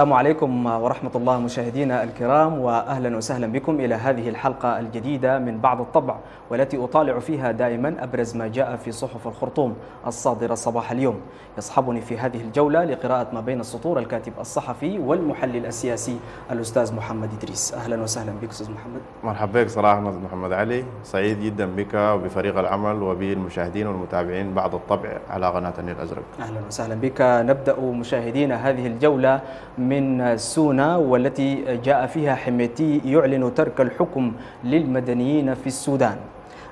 السلام عليكم ورحمة الله مشاهدينا الكرام، وأهلا وسهلا بكم إلى هذه الحلقة الجديدة من بعد الطبع، والتي أطالع فيها دائما أبرز ما جاء في صحف الخرطوم الصادرة صباح اليوم. يصحبني في هذه الجولة لقراءة ما بين السطور الكاتب الصحفي والمحلل السياسي الأستاذ محمد إدريس. أهلا وسهلا بك أستاذ محمد. مرحبا بك صراحة محمد علي، سعيد جدا بك وبفريق العمل وبالمشاهدين والمتابعين بعد الطبع على قناة النيل الأزرق. أهلا وسهلا بك. نبدأ مشاهدينا هذه الجولة من سونا، والتي جاء فيها حميتي يعلن ترك الحكم للمدنيين في السودان.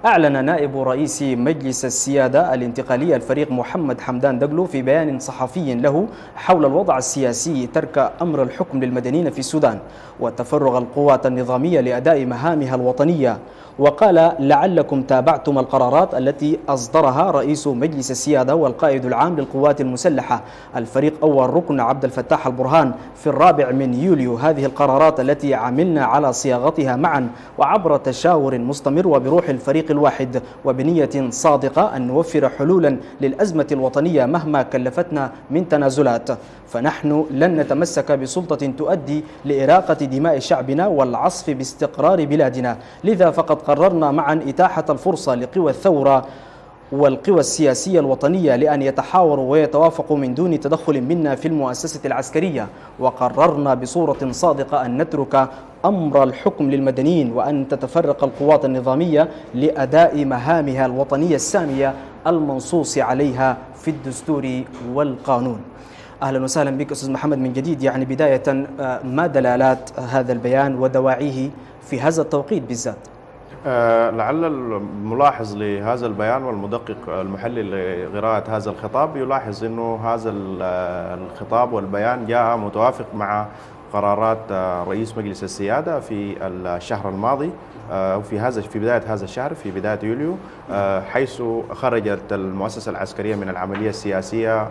أعلن نائب رئيس مجلس السيادة الانتقالية الفريق محمد حمدان دقلو في بيان صحفي له حول الوضع السياسي ترك أمر الحكم للمدنيين في السودان وتفرغ القوات النظامية لأداء مهامها الوطنية، وقال: لعلكم تابعتم القرارات التي أصدرها رئيس مجلس السيادة والقائد العام للقوات المسلحة الفريق أول ركن عبد الفتاح البرهان في 4 يوليو، هذه القرارات التي عملنا على صياغتها معا وعبر تشاور مستمر وبروح الفريق الواحد وبنية صادقة أن نوفر حلولا للأزمة الوطنية مهما كلفتنا من تنازلات، فنحن لن نتمسك بسلطة تؤدي لإراقة دماء شعبنا والعصف باستقرار بلادنا، لذا فقد قررنا معا إتاحة الفرصة لقوى الثورة والقوى السياسية الوطنية لأن يتحاوروا ويتوافقوا من دون تدخل منا في المؤسسة العسكرية، وقررنا بصورة صادقة أن نترك أمر الحكم للمدنيين وأن تتفرق القوات النظامية لأداء مهامها الوطنية السامية المنصوص عليها في الدستور والقانون. أهلا وسهلا بك أستاذ محمد من جديد. يعني بداية، ما دلالات هذا البيان ودواعيه في هذا التوقيت بالذات؟ لعل الملاحظ لهذا البيان والمدقق المحلل لقراءة هذا الخطاب يلاحظ أنه هذا الخطاب والبيان جاء متوافق مع قرارات رئيس مجلس السيادة في الشهر الماضي، في بداية هذا الشهر، في بداية يوليو، حيث خرجت المؤسسة العسكرية من العملية السياسية،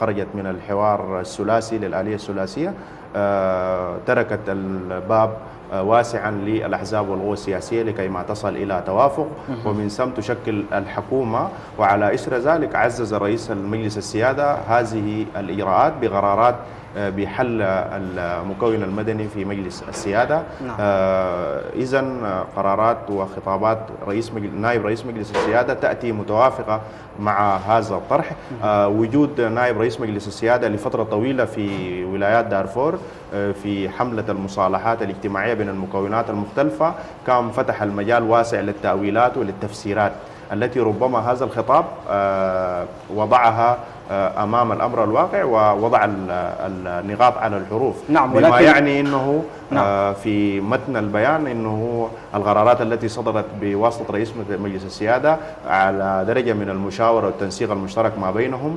خرجت من الحوار الثلاثي للآلية الثلاثية، تركت الباب واسعا للأحزاب والقوى السياسية لكي ما تصل إلى توافق، ومن ثم تشكل الحكومة. وعلى إثر ذلك عزز رئيس المجلس السيادة هذه الإجراءات بقرارات بحل المكون المدني في مجلس السيادة. نعم. إذن قرارات وخطابات نائب رئيس مجلس السيادة تأتي متوافقة مع هذا الطرح. وجود نائب رئيس مجلس السيادة لفترة طويلة في ولايات دارفور في حملة المصالحات الاجتماعية بين المكونات المختلفة كان فتح المجال واسع للتأويلات وللتفسيرات التي ربما هذا الخطاب وضعها أمام الأمر الواقع ووضع النقاط على الحروف. نعم، ولكن بما يعني أنه نعم. في متن البيان أنه القرارات التي صدرت بواسطة رئيس مجلس السيادة على درجة من المشاورة والتنسيق المشترك ما بينهم،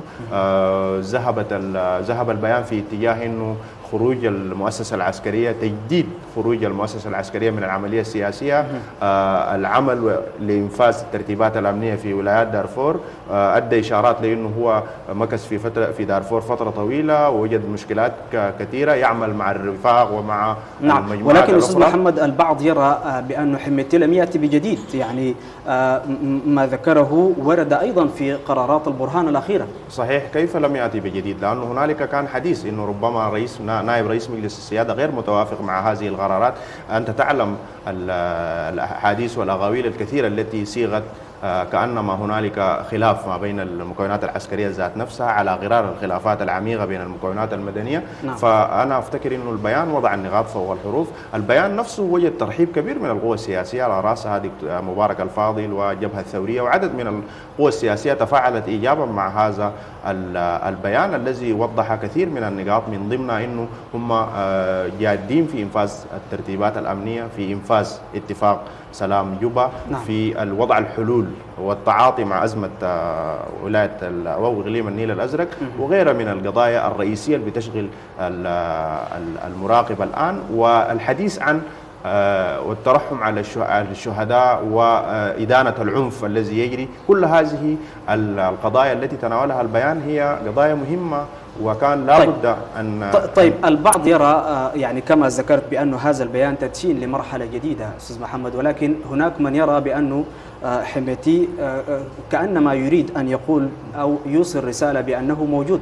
ذهب البيان في اتجاه أنه خروج المؤسسة العسكرية، تجديد خروج المؤسسة العسكرية من العملية السياسية، العمل لإنفاذ الترتيبات الأمنية في ولايات دارفور. أدى إشارات لأنه هو مكث في دارفور فترة طويلة ووجد مشكلات كثيرة، يعمل مع الرفاق ومع نعم. المجموعات. ولكن أستاذ محمد، البعض يرى بأن حميتي لم يأتي بجديد، يعني ما ذكره ورد أيضا في قرارات البرهان الأخيرة. صحيح، كيف لم يأتي بجديد؟ لأنه هنالك كان حديث أنه ربما نائب رئيس مجلس السيادة غير متوافق مع هذه القرارات. أنت تعلم الأحاديث والأغاويل الكثيرة التي صيغت كأنما هنالك خلاف ما بين المكونات العسكرية ذات نفسها على غرار الخلافات العميقة بين المكونات المدنية. نعم. فأنا أفتكر أنه البيان وضع النقاط فوق الحروف. البيان نفسه وجد ترحيب كبير من القوى السياسية على رأسها مبارك الفاضل والجبهة الثورية، وعدد من القوى السياسية تفاعلت إيجابا مع هذا البيان الذي وضح كثير من النقاط، من ضمنها أنه هم جادين في إنفاذ الترتيبات الأمنية، في إنفاذ اتفاق سلام جوبا. نعم. في الوضع الحلول والتعاطي مع أزمة ولاية أو إقليم النيل الأزرق وغيرها من القضايا الرئيسية اللي بتشغل المراقب الآن، والحديث عن والترحم على الشهداء وإدانة العنف الذي يجري. كل هذه القضايا التي تناولها البيان هي قضايا مهمة وكان لابد أن البعض يرى يعني كما ذكرت بأن هذا البيان تدشين لمرحلة جديدة أستاذ محمد، ولكن هناك من يرى بأنه حميتي كأنما يريد أن يقول أو يوصل رسالة بأنه موجود.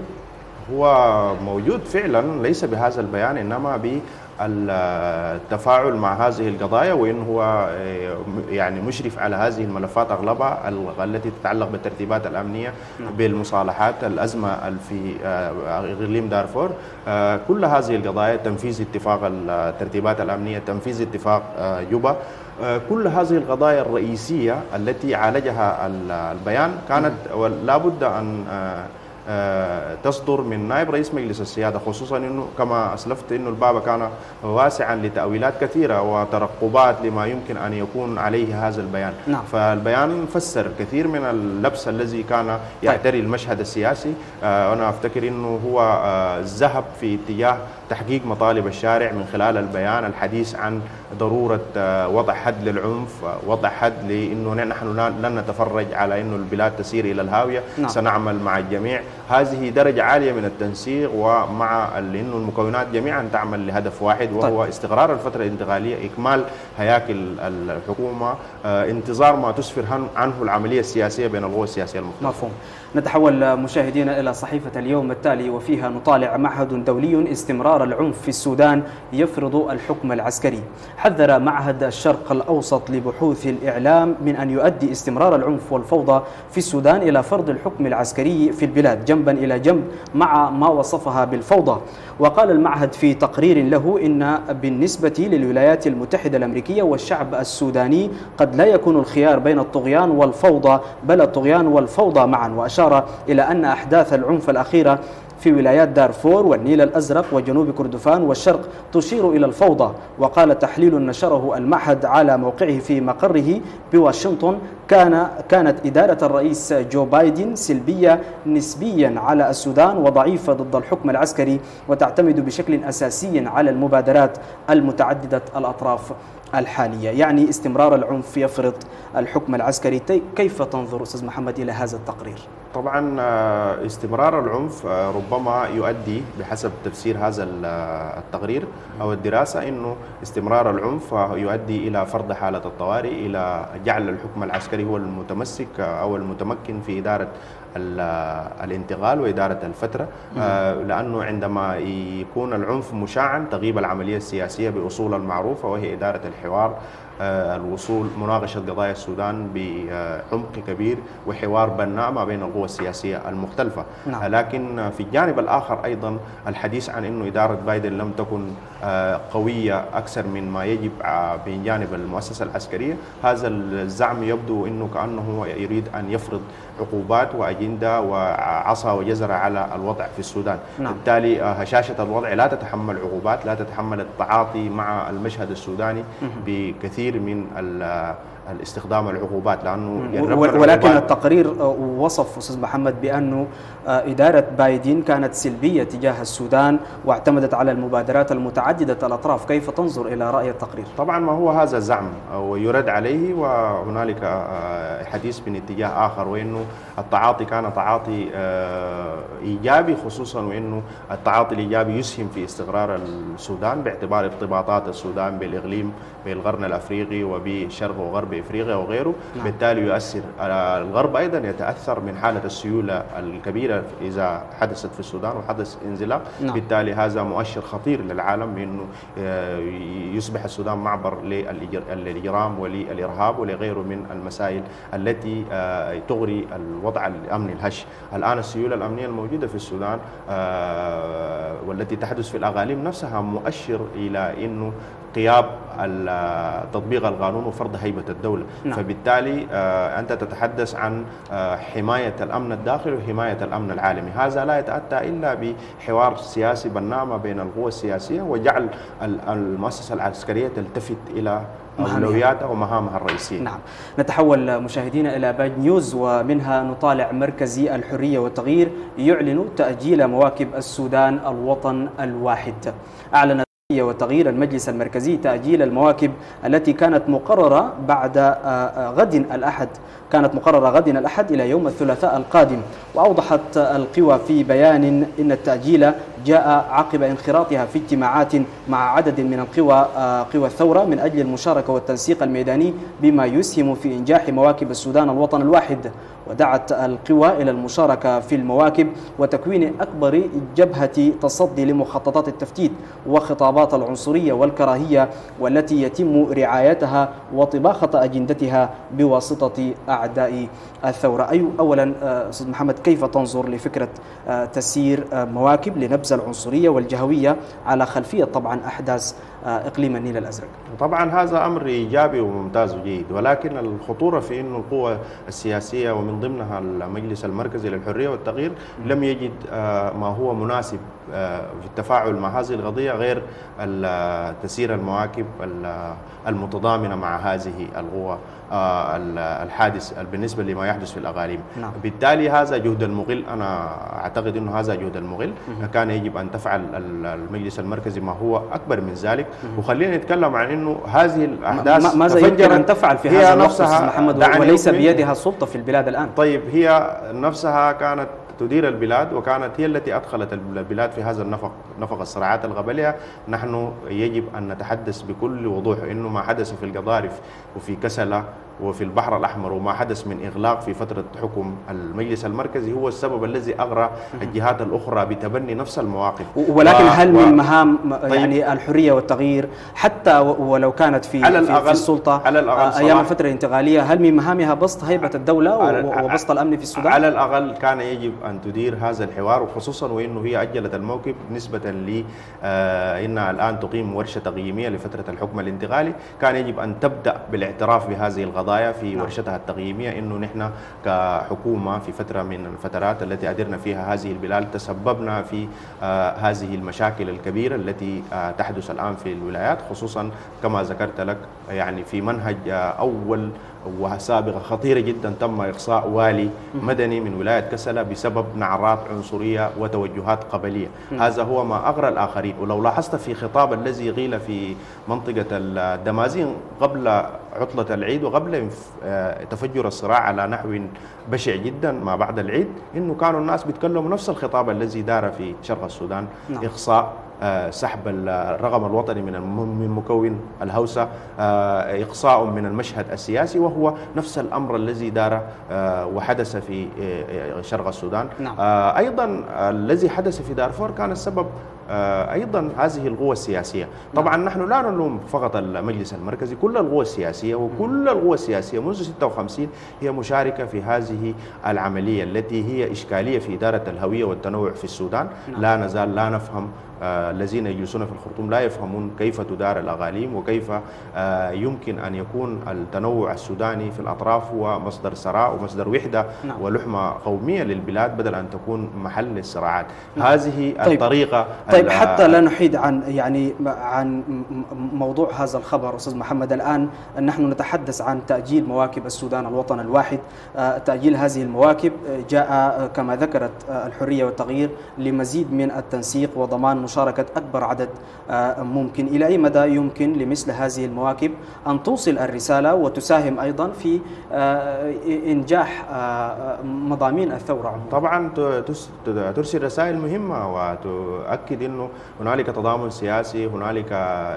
هو موجود فعلا، ليس بهذا البيان إنما بالتفاعل مع هذه القضايا، وإن هو يعني مشرف على هذه الملفات أغلبها التي تتعلق بالترتيبات الأمنية بالمصالحات، الأزمة في إقليم دارفور، كل هذه القضايا، تنفيذ اتفاق الترتيبات الأمنية، تنفيذ اتفاق جوبا، كل هذه القضايا الرئيسية التي عالجها البيان كانت لابد أن تصدر من نائب رئيس مجلس السيادة، خصوصا انه كما اسلفت انه الباب كان واسعا لتأويلات كثيرة وترقبات لما يمكن ان يكون عليه هذا البيان. نعم. فالبيان فسر كثير من اللبس الذي كان يعتري المشهد السياسي. انا افتكر انه هو ذهب في اتجاه تحقيق مطالب الشارع من خلال البيان، الحديث عن ضرورة وضع حد للعنف، وضع حد لأنه نحن لن نتفرج على أنه البلاد تسير إلى الهاوية. نعم. سنعمل مع الجميع، هذه درجة عالية من التنسيق، ومع أنه المكونات جميعا تعمل لهدف واحد وهو استقرار الفترة الانتقالية، إكمال هياكل الحكومة، انتظار ما تسفر عنه العملية السياسية بين القوى السياسية المختلفة. مفهوم. نتحول مشاهدينا إلى صحيفة اليوم التالي، وفيها نطالع: معهد دولي استمرار العنف في السودان يفرض الحكم العسكري. حذر معهد الشرق الأوسط لبحوث الإعلام من أن يؤدي استمرار العنف والفوضى في السودان إلى فرض الحكم العسكري في البلاد جنبا إلى جنب مع ما وصفها بالفوضى. وقال المعهد في تقرير له إن بالنسبة للولايات المتحدة الأمريكية والشعب السوداني قد لا يكون الخيار بين الطغيان والفوضى، بل الطغيان والفوضى معا. وأشار إلى أن أحداث العنف الأخيرة في ولايات دارفور والنيل الأزرق وجنوب كردفان والشرق تشير إلى الفوضى. وقال تحليل نشره المعهد على موقعه في مقره بواشنطن: كانت إدارة الرئيس جو بايدن سلبية نسبيا على السودان وضعيفة ضد الحكم العسكري، وتعتمد بشكل أساسي على المبادرات المتعددة الأطراف الحالية. يعني استمرار العنف يفرض الحكم العسكري. كيف تنظر أستاذ محمد إلى هذا التقرير؟ طبعا استمرار العنف ربما يؤدي بحسب تفسير هذا التقرير أو الدراسة أنه استمرار العنف يؤدي إلى فرض حالة الطوارئ، إلى جعل الحكم العسكري هو المتمسك أو المتمكن في إدارة الانتقال وإدارة الفترة، لأنه عندما يكون العنف مشاعا تغيب العملية السياسية بأصول المعروفة، وهي إدارة الحوار، الوصول، مناقشة قضايا السودان بعمق كبير وحوار بناء ما بين القوى السياسية المختلفة. نعم. لكن في الجانب الآخر أيضا الحديث عن أنه إدارة بايدن لم تكن قوية أكثر من ما يجب من جانب المؤسسة العسكرية، هذا الزعم يبدو أنه كأنه يريد أن يفرض عقوبات وأجندة وعصا وجزرة على الوضع في السودان. نعم. بالتالي هشاشة الوضع لا تتحمل عقوبات، لا تتحمل التعاطي مع المشهد السوداني بكثير من الاستخدام العقوبات، لانه ولكن التقرير وصف استاذ محمد بانه اداره بايدن كانت سلبيه تجاه السودان واعتمدت على المبادرات المتعدده الاطراف. كيف تنظر الى راي التقرير؟ طبعا ما هو هذا الزعم ويرد عليه، وهنالك حديث من اتجاه اخر وانه التعاطي كان تعاطي ايجابي، خصوصا وانه التعاطي الايجابي يسهم في استقرار السودان باعتبار ارتباطات السودان بالاقليم، بالقرن الافريقي وبشرق وغرب افريقيا وغيره. نعم. بالتالي يؤثر الغرب ايضا يتاثر من حاله السيوله الكبيره اذا حدثت في السودان وحدث انزلاق. نعم. بالتالي هذا مؤشر خطير للعالم بانه يصبح السودان معبر للاجرام وللارهاب ولغيره من المسائل التي تغري الوضع الامني الهش. الان السيوله الامنيه الموجوده في السودان والتي تحدث في الاقاليم نفسها مؤشر الى انه غياب تطبيق القانون وفرض هيبة الدولة. نعم. فبالتالي أنت تتحدث عن حماية الأمن الداخلي وحماية الأمن العالمي، هذا لا يتأتى إلا بحوار سياسي بناء بين القوى السياسية وجعل المؤسسة العسكرية تلتفت إلى أولوياتها ومهامها الرئيسية. نعم. نتحول مشاهدينا إلى باد نيوز، ومنها نطالع: مركزي الحرية والتغيير يعلن تأجيل مواكب السودان الوطن الواحد. أعلن وتغيير المجلس المركزي تأجيل المواكب التي كانت مقررة بعد غد الأحد، كانت مقررة غد الأحد إلى يوم الثلاثاء القادم. وأوضحت القوى في بيان إن التأجيل جاء عقب انخراطها في اجتماعات مع عدد من قوى الثورة من أجل المشاركة والتنسيق الميداني بما يسهم في إنجاح مواكب السودان الوطن الواحد. ودعت القوى إلى المشاركة في المواكب وتكوين أكبر جبهة تصدي لمخططات التفتيت وخطابات العنصرية والكراهية والتي يتم رعايتها وطباخة أجندتها بواسطة أعداء الثورة. أولا أستاذ محمد، كيف تنظر لفكرة تسيير مواكب لنبذ العنصرية والجهوية على خلفية طبعا أحداث إقليم النيل الأزرق؟ طبعا هذا أمر إيجابي وممتاز وجيد، ولكن الخطورة في أن القوى السياسية ومن ضمنها المجلس المركزي للحرية والتغيير لم يجد ما هو مناسب في التفاعل مع هذه القضية غير تسيير المواكب المتضامنة مع هذه القوى الحادث بالنسبة لما يحدث في الأقاليم. بالتالي هذا جهد مغل، أنا أعتقد أنه هذا جهد مغل، كان يجب أن تفعل المجلس المركزي ما هو أكبر من ذلك. وخلينا نتكلم عن أنه هذه الأحداث ماذا يمكن أن تفعل في هذا الوقت محمد وليس بيدها السلطة في البلاد الآن؟ طيب، هي نفسها كانت تدير البلاد وكانت هي التي أدخلت البلاد في هذا النفق، نفق الصراعات القبلية. نحن يجب أن نتحدث بكل وضوح إنه ما حدث في القضارف وفي كسلة وفي البحر الأحمر وما حدث من إغلاق في فترة حكم المجلس المركزي هو السبب الذي أغرى الجهات الأخرى بتبني نفس المواقف. ولكن هل من مهام يعني الحرية والتغيير حتى ولو كانت في السلطة على الأقل أيام الفترة الانتقالية، هل من مهامها بسط هيبة الدولة وبسط الأمن في السودان؟ على الأقل كان يجب أن تدير هذا الحوار، وخصوصا وأنه هي أجلت الموقف نسبة لأنها الآن تقيم ورشة تقييمية لفترة الحكم الانتقالي. كان يجب أن تبدأ بالاعتراف بهذه القضايا في ورشتها التقييمية، إنه نحن كحكومة في فترة من الفترات التي أدرنا فيها هذه البلاد تسببنا في هذه المشاكل الكبيرة التي تحدث الآن في الولايات، خصوصا كما ذكرت لك يعني في منهج أول وسابقة خطيرة جدا تم إقصاء والي مدني من ولاية كسلة بسبب نعرات عنصرية وتوجهات قبلية. هذا هو ما أغرى الآخرين. ولو لاحظت في خطاب الذي قيل في منطقة الدمازين قبل عطلة العيد وقبل تفجر الصراع على نحو بشع جدا ما بعد العيد، إنه كانوا الناس بيتكلموا نفس الخطاب الذي دار في شرق السودان، إقصاء، سحب الرقم الوطني من مكون الهوسة، إقصاء من المشهد السياسي، وهو نفس الأمر الذي دار وحدث في شرق السودان. أيضا الذي حدث في دارفور كان السبب أيضا هذه القوى السياسية. طبعا نحن لا نلوم فقط المجلس المركزي، كل القوى السياسية وكل القوى السياسية منذ 56 هي مشاركة في هذه العملية التي هي إشكالية في إدارة الهوية والتنوع في السودان. لا نزال لا نفهم، الذين يجلسون في الخرطوم لا يفهمون كيف تدار الأقاليم وكيف يمكن أن يكون التنوع السوداني في الأطراف هو مصدر ثراء ومصدر وحدة ولحمة قومية للبلاد بدل أن تكون محل للصراعات. هذه الطريقة. طيب حتى لا نحيد عن يعني عن موضوع هذا الخبر أستاذ محمد، الآن نحن نتحدث عن تأجيل مواكب السودان الوطن الواحد. تأجيل هذه المواكب جاء كما ذكرت الحرية والتغيير لمزيد من التنسيق وضمان مشاركة أكبر عدد ممكن. إلى أي مدى يمكن لمثل هذه المواكب أن توصل الرسالة وتساهم أيضا في إنجاح مضامين الثورة؟ طبعا ترسل رسائل مهمة وتؤكد أنه هنالك تضامن سياسي، هنالك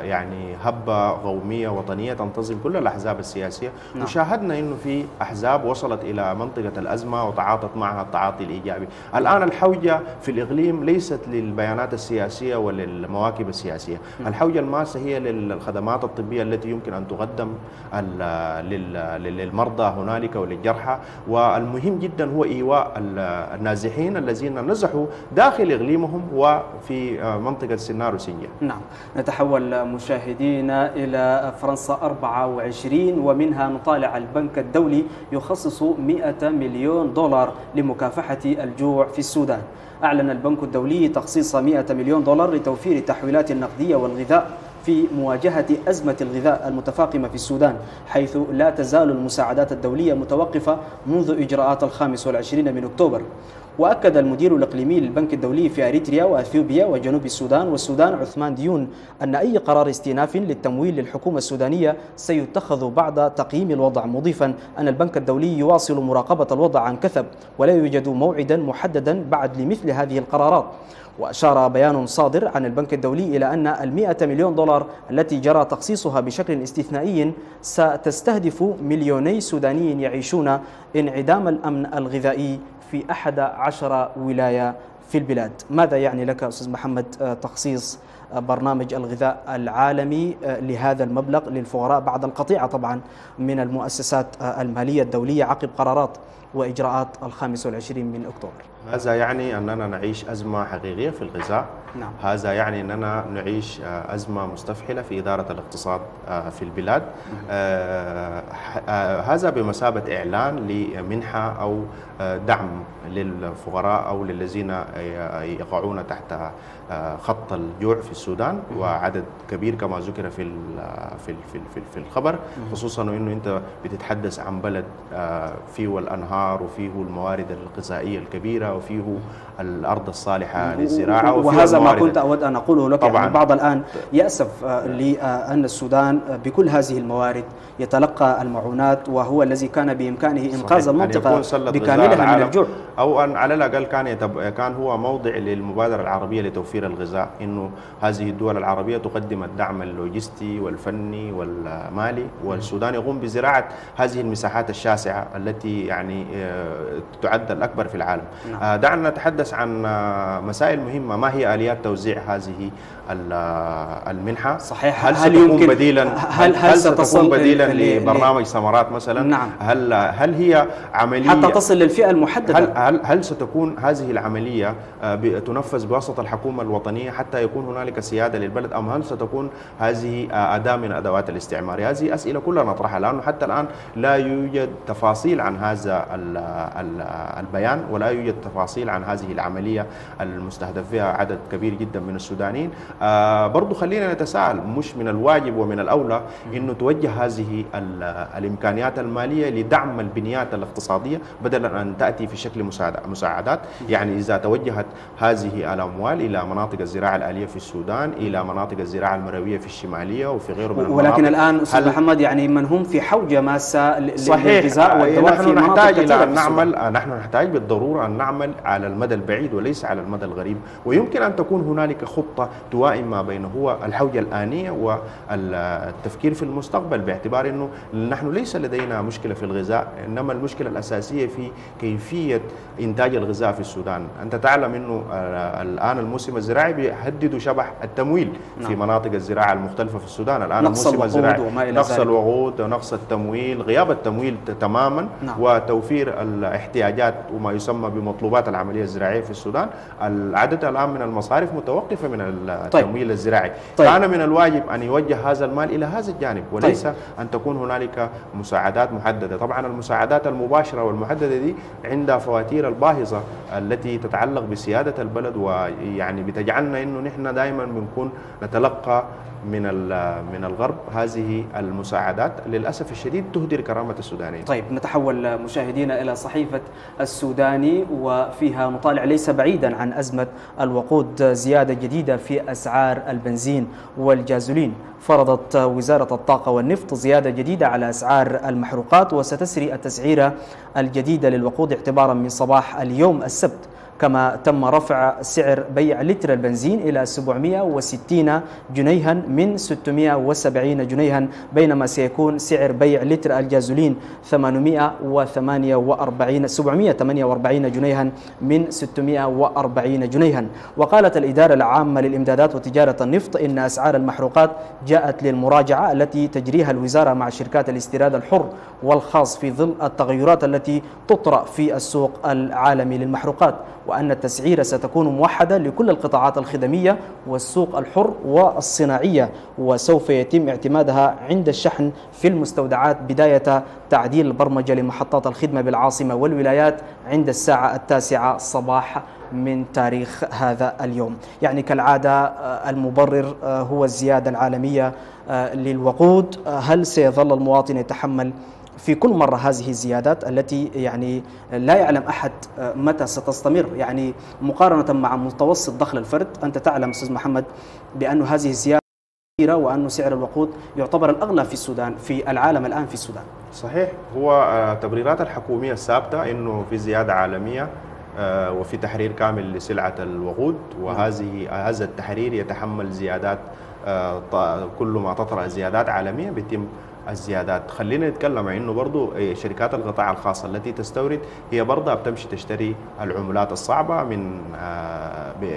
يعني هبة قومية وطنية تنتظم كل الأحزاب السياسية. وشاهدنا أنه في أحزاب وصلت إلى منطقة الأزمة وتعاطت معها التعاطي الإيجابي. الآن الحوجة في الإقليم ليست للبيانات السياسية وللمواكب السياسية، الحوجة الماسة هي للخدمات الطبية التي يمكن أن تقدم للمرضى هنالك وللجرحى. والمهم جدا هو إيواء النازحين الذين نزحوا داخل إقليمهم وفي منطقة سنار وسنجة. نعم، نتحول مشاهدينا إلى فرنسا 24 ومنها نطالع البنك الدولي يخصص 100 مليون دولار لمكافحة الجوع في السودان. أعلن البنك الدولي تخصيص 100 مليون دولار لتوفير التحويلات النقدية والغذاء في مواجهة أزمة الغذاء المتفاقمة في السودان، حيث لا تزال المساعدات الدولية متوقفة منذ إجراءات 25 من أكتوبر. وأكد المدير الإقليمي للبنك الدولي في أريتريا وأثيوبيا وجنوب السودان عثمان ديون أن أي قرار استئناف للتمويل للحكومة السودانية سيتخذ بعد تقييم الوضع، مضيفا أن البنك الدولي يواصل مراقبة الوضع عن كثب ولا يوجد موعدا محددا بعد لمثل هذه القرارات. وأشار بيان صادر عن البنك الدولي إلى أن ال100 مليون دولار التي جرى تخصيصها بشكل استثنائي ستستهدف مليوني سوداني يعيشون انعدام الأمن الغذائي في 11 ولاية في البلاد. ماذا يعني لك أستاذ محمد تخصيص برنامج الغذاء العالمي لهذا المبلغ للفقراء بعد القطيعة طبعا من المؤسسات المالية الدولية عقب قرارات وإجراءات 25 من أكتوبر؟ هذا يعني أننا نعيش أزمة حقيقية في الغذاء. نعم. هذا يعني أننا نعيش أزمة مستفحلة في إدارة الاقتصاد في البلاد. هذا بمثابة إعلان لمنحة أو دعم للفقراء أو للذين يقعون تحت خط الجوع في السودان، وعدد كبير كما ذكر في الخبر، خصوصا أنه أنت بتتحدث عن بلد فيه الأنهار وفيه الموارد الغذائية الكبيرة وفيه الأرض الصالحة للزراعة. وهذا ما كنت أود أن أقوله لك. طبعاً. يعني البعض الآن يأسف لأن السودان بكل هذه الموارد يتلقى المعونات، وهو الذي كان بإمكانه إنقاذ المنطقة بكاملها من الجوع، أو أن على الأقل كان هو موضع للمبادرة العربية لتوفير الغذاء، إنه هذه الدول العربية تقدم الدعم اللوجستي والفني والمالي، والسودان يقوم بزراعة هذه المساحات الشاسعة التي يعني تعد الأكبر في العالم. دعنا نتحدث عن مسائل مهمة. ما هي آليات توزيع هذه المنحة؟ صحيح. هل ستكون بديلا لبرنامج ثمرات مثلا؟ نعم. هل هي عملية حتى تصل للفئة المحددة؟ هل ستكون هذه العملية تنفذ بواسطة الحكومة الوطنية حتى يكون هنالك سيادة للبلد، أم هل ستكون هذه أداة من أدوات الاستعمار؟ هذه أسئلة كلها نطرحها، لأنه حتى الآن لا يوجد تفاصيل عن هذا البيان، ولا يوجد تفاصيل عن هذه العملية المستهدف فيها عدد كبير جدا من السودانيين. برضو خلينا نتساءل، مش من الواجب ومن الأولى أنه توجه هذه الإمكانيات المالية لدعم البنيات الاقتصادية بدلا أن تأتي في شكل مساعدات؟ يعني إذا توجهت هذه الأموال إلى مناطق الزراعة الآلية في السودان، إلى مناطق الزراعة المرئوية في الشمالية وفي غيره من المناطق، ولكن الآن أستاذ محمد يعني من هم في حوجة ماسة للغذاء والدواء في مناطق كثيرة في السودان. نحن نحتاج بالضرورة أن نعمل على المدى البعيد وليس على المدى القريب، ويمكن أن تكون هنالك خطة توائم ما بين هو الحوجة الآنية والتفكير في المستقبل، باعتبار أنه نحن ليس لدينا مشكلة في الغذاء، إنما المشكلة الأساسية في كيفية إنتاج الغذاء في السودان. أنت تعلم أنه الآن الموسم الزراعي بيحدد شبح التمويل. نعم. في مناطق الزراعة المختلفة في السودان الآن الموسم الزراعي، نقص الوقود، نقص التمويل، غياب التمويل تماما. نعم. وتوفير الاحتياجات وما يسمى بمطلوبات العملية الزراعية في السودان، العدد الآن من المصارف متوقفة من التمويل. طيب. الزراعي. طيب. كان من الواجب أن يوجه هذا المال إلى هذا الجانب، وليس طيب. أن تكون هنالك مساعدات محددة. طبعا المساعدات المباشرة والمحددة دي عندها فواتير الباهظة التي تتعلق بسيادة البلد، ويعني بتجعلنا إنه نحن دائما بنكون نتلقى من الغرب هذه المساعدات، للأسف الشديد تهدر كرامة السودانيين. طيب، نتحول مشاهدينا إلى صحيفة السوداني، وفيها نطالع ليس بعيدا عن أزمة الوقود، زيادة جديدة في أسعار البنزين والجازولين. فرضت وزارة الطاقة والنفط زيادة جديدة على أسعار المحروقات، وستسري التسعيرة الجديدة للوقود اعتبارا من صباح اليوم السبت. كما تم رفع سعر بيع لتر البنزين إلى 760 جنيها من 670 جنيها، بينما سيكون سعر بيع لتر الجازولين 748 جنيها من 640 جنيها. وقالت الإدارة العامة للإمدادات وتجارة النفط إن أسعار المحروقات جاءت للمراجعة التي تجريها الوزارة مع شركات الاستيراد الحر والخاص في ظل التغيرات التي تطرأ في السوق العالمي للمحروقات، وأن التسعيرة ستكون موحدة لكل القطاعات الخدمية والسوق الحر والصناعية، وسوف يتم اعتمادها عند الشحن في المستودعات، بداية تعديل البرمجة لمحطات الخدمة بالعاصمة والولايات عند الساعة 9 صباحا من تاريخ هذا اليوم. يعني كالعادة المبرر هو الزيادة العالمية للوقود. هل سيظل المواطن يتحمل في كل مرة هذه الزيادات التي يعني لا يعلم أحد متى ستستمر، يعني مقارنة مع متوسط دخل الفرد. أنت تعلم أستاذ محمد بأن هذه الزيادة كبيرة، وأن سعر الوقود يعتبر الأغلى في السودان في العالم الآن في السودان. صحيح، هو تبريرات الحكومية السابقة أنه في زيادة عالمية وفي تحرير كامل لسلعة الوقود، وهذا التحرير يتحمل زيادات، كل ما تطرأ زيادات عالمية بيتم الزيادات. خلينا نتكلم عنه برضو، شركات القطاع الخاص التي تستورد هي برضه بتمشي تشتري العملات الصعبة من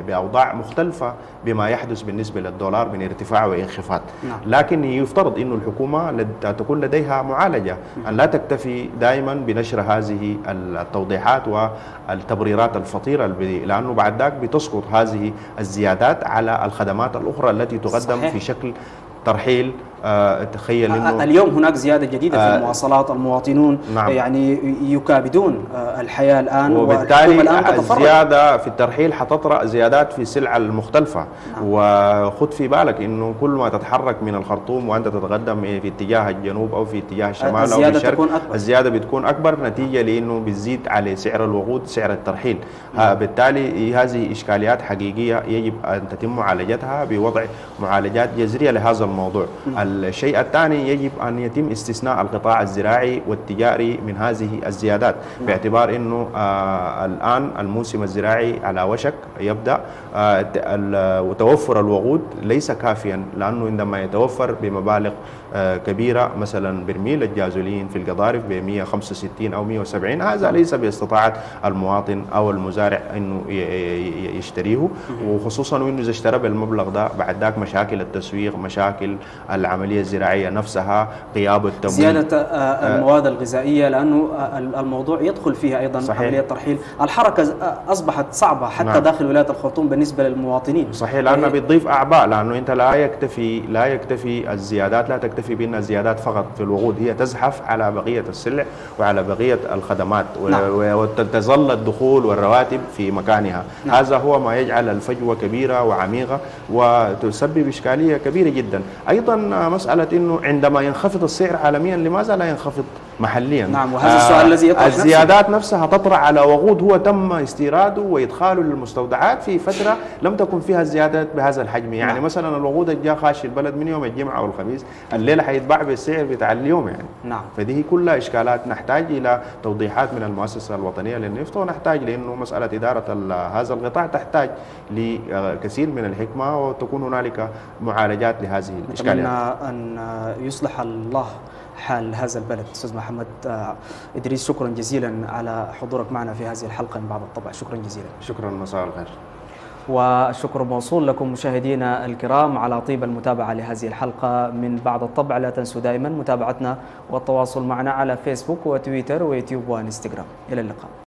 بأوضاع مختلفة بما يحدث بالنسبة للدولار من ارتفاع وانخفاض. لكن يفترض أن الحكومة تكون لديها معالجة، أن لا تكتفي دائما بنشر هذه التوضيحات والتبريرات الفطيرة، لأنه بعد ذلك بتسقط هذه الزيادات على الخدمات الأخرى التي تقدم. صحيح. في شكل ترحيل. تخيل انه اليوم هناك زياده جديده في المواصلات، المواطنون نعم. يعني يكابدون الحياه الان، وبالتالي الزياده في الترحيل حتطرأ زيادات في السلع المختلفه. نعم. وخذ في بالك انه كل ما تتحرك من الخرطوم وانت تتقدم في اتجاه الجنوب او في اتجاه الشمال او الشرق، الزياده بتكون اكبر نتيجه لانه بتزيد على سعر الوقود، سعر الترحيل. نعم. بالتالي هذه اشكاليات حقيقيه يجب ان تتم معالجتها بوضع معالجات جذريه لهذا الموضوع. نعم. الشيء الثاني، يجب أن يتم استثناء القطاع الزراعي والتجاري من هذه الزيادات، باعتبار أنه الآن الموسم الزراعي على وشك يبدأ، وتوفر الوقود ليس كافيا، لأنه عندما يتوفر بمبالغ كبيرة، مثلا برميل الجازولين في القضارف ب 165 أو 170، هذا ليس باستطاعة المواطن أو المزارع أنه يشتريه، وخصوصا أنه إذا اشترى بالمبلغ ده بعد ذاك مشاكل التسويق، مشاكل العملية الزراعية نفسها، غياب التمويل، زيادة المواد الغذائية، لأنه الموضوع يدخل فيها أيضا. صحيح. عملية ترحيل، الحركة أصبحت صعبة حتى نعم. داخل ولاية الخرطوم بالنسبة للمواطنين. صحيح، لأنها بتضيف أعباء، لأنه أنت لا يكتفي الزيادات، لا تكتفي بأن الزيادات فقط في الوقود، هي تزحف على بقية السلع وعلى بقية الخدمات. نعم. وتظل الدخول والرواتب في مكانها. نعم. هذا هو ما يجعل الفجوة كبيرة وعميقة وتسبب إشكالية كبيرة جدا. أيضا مسألة أنه عندما ينخفض السعر عالميا، لماذا لا ينخفض محليا؟ نعم، وهذا السؤال الذي يطرح نفسه. الزيادات نفسها تطرأ على وقود هو تم استيراده وإدخاله للمستودعات في فترة لم تكن فيها الزيادات بهذا الحجم، يعني نعم. مثلا الوقود اللي جاء خاش البلد من يوم الجمعة أو الخميس، الليلة حيتباع بالسعر بتاع اليوم يعني. نعم. فدي كلها إشكالات نحتاج إلى توضيحات من المؤسسة الوطنية للنفط، ونحتاج لأنه مسألة إدارة هذا القطاع تحتاج لكثير من الحكمة، وتكون هنالك معالجات لهذه الإشكاليات. أن يصلح الله حال هذا البلد. أستاذ محمد إدريس، شكرا جزيلا على حضورك معنا في هذه الحلقة من بعد الطبع. شكرا جزيلا. شكرا، مساء الخير. والشكر موصول لكم مشاهدينا الكرام على طيب المتابعة لهذه الحلقة من بعد الطبع. لا تنسوا دائما متابعتنا والتواصل معنا على فيسبوك وتويتر ويوتيوب وانستغرام. إلى اللقاء.